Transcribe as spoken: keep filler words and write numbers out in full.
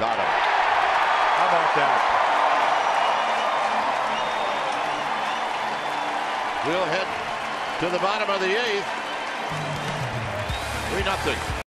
Got him. How about that? We'll head to the bottom of the eighth. three nothing.